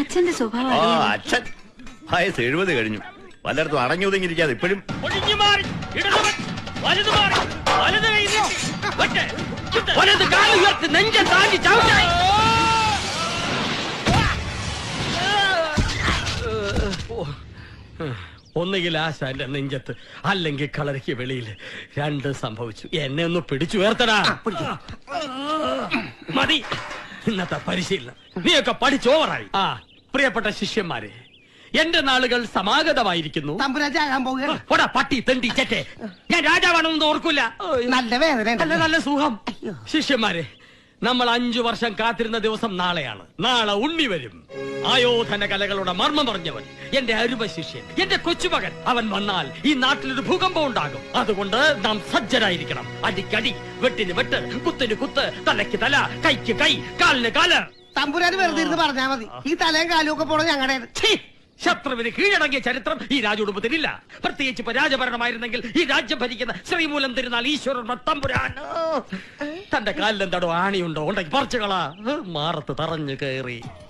അച്ഛന്റെ സ്വഭാവം അച്ഛൻ വയസ്സ് 70 കഴിഞ്ഞു. പലർത്തും അടഞ്ഞു ഒതുങ്ങിയിരിക്കാതെ ഇപ്പോഴും ഒന്നുകിൽ ആശ എന്റെ നെഞ്ചത്ത് അല്ലെങ്കിൽ കളരിക്ക് വെളിയിൽ രണ്ടും സംഭവിച്ചു. എന്നെ ഒന്ന് പിടിച്ചു ഉയർത്തടാ. മതി ഇന്നത്തെ പരിശീലനം, നീയൊക്കെ പഠിച്ചോവറായി. ആ പ്രിയപ്പെട്ട ശിഷ്യന്മാരെ, എന്റെ നാളുകൾ സമാഗതമായിരിക്കുന്നു. പട്ടി തെണ്ടി ചേട്ടെ, ഞാൻ രാജാവാണെന്ന് ഓർക്കൂല. നല്ല സുഖം. ശിഷ്യന്മാരെ, നമ്മൾ 5 വർഷം കാത്തിരുന്ന ദിവസം നാളെയാണ്. നാളെ ഉണ്ണി വരും, ആയോധന കലകളുടെ മർമ്മം പറഞ്ഞവൻ, എന്റെ അരുമ ശിഷ്യൻ, എന്റെ കൊച്ചുമകൻ. അവൻ വന്നാൽ ഈ നാട്ടിലൊരു ഭൂകമ്പം ഉണ്ടാകും. അതുകൊണ്ട് നാം സജ്ജരായിരിക്കണം. അടിക്കടി, വെട്ടിന് വെട്ട്, കുത്തിന് കുത്ത്, തലയ്ക്ക് തല, കൈക്ക് കൈ, കാലിന് കാല്. തമ്പുരാന് വെറുതെ ഇരുന്ന് പറഞ്ഞാൽ മതി. ഈ തലയും കാലും ഒക്കെ പോണത് ഞങ്ങളുടെ. ശത്രുവിന് കീഴടങ്ങിയ ചരിത്രം ഈ രാജകുടുംബത്തിനില്ല. പ്രത്യേകിച്ച് ഇപ്പൊ രാജഭരണമായിരുന്നെങ്കിൽ ഈ രാജ്യം ഭരിക്കുന്ന ശ്രീമൂലം തിരുനാൾ ഈശ്വരൻ തമ്പുരാൻ. തന്റെ കാലിലെന്താണോ ആണിയുണ്ടോ, ഉണ്ടെങ്കിൽ പറിച്ചുകളാ. മാറത്ത് തറഞ്ഞു കയറി